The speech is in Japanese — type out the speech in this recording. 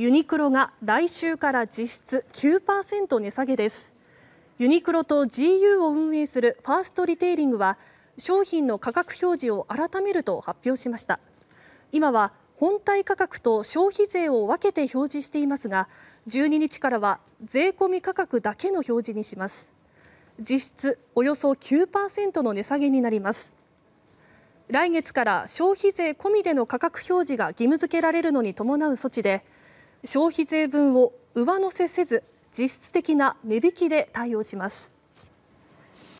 ユニクロが来週から実質 9% 値下げです。ユニクロと GU を運営するファーストリテイリングは商品の価格表示を改めると発表しました。今は本体価格と消費税を分けて表示していますが、12日からは税込み価格だけの表示にします。実質およそ 9% の値下げになります。来月から消費税込みでの価格表示が義務付けられるのに伴う措置で、消費税分を上乗せせず実質的な値引きで対応します。